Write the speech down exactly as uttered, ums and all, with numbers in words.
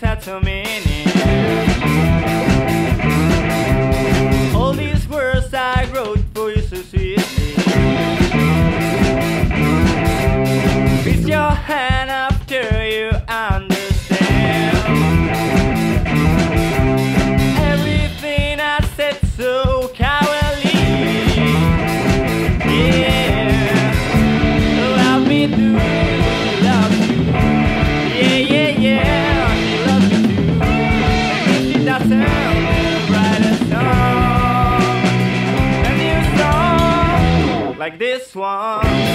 Had so many. All these words I wrote for you so sweetly. Raise your hand after you understand. Everything I said so cowardly. Yeah, love me too, love you. Yeah, yeah, yeah. Like this one.